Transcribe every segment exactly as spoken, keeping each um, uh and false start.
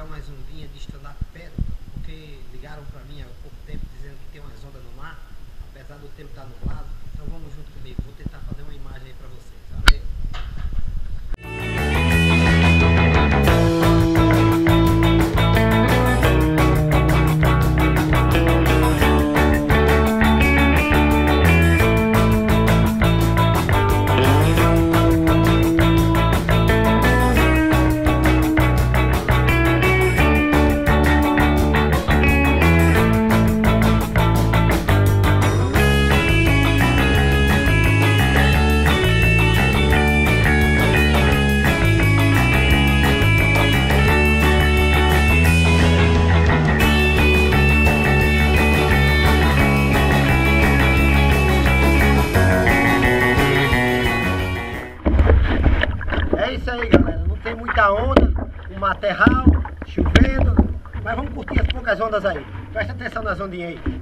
pegar umas ondinhas de stand-up paddle, porque ligaram para mim há pouco tempo dizendo que tem umas ondas no mar, apesar do tempo estar nublado. Então vamos junto comigo, vou tentar fazer uma imagem aí para vocês. Valeu! Terral, chovendo, mas vamos curtir as poucas ondas aí. Presta atenção nas ondinhas aí.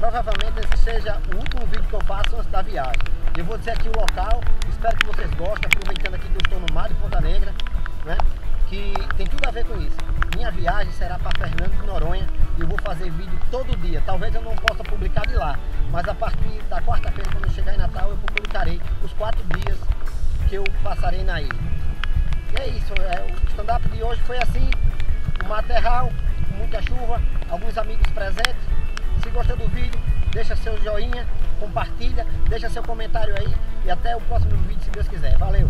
Provavelmente esse seja o último vídeo que eu faço antes da viagem. Eu vou dizer aqui o local, espero que vocês gostem, aproveitando aqui que eu estou no mar de Ponta Negra, né? Que tem tudo a ver com isso. Minha viagem será para Fernando de Noronha e eu vou fazer vídeo todo dia. Talvez eu não possa publicar de lá, mas a partir da quarta-feira, quando eu chegar em Natal, eu publicarei os quatro dias que eu passarei na ilha. E é isso, é, o stand-up de hoje foi assim, o mar terral, muita chuva, alguns amigos presentes. Se gostou do vídeo, deixa seu joinha, compartilha, deixa seu comentário aí e até o próximo vídeo, se Deus quiser. Valeu!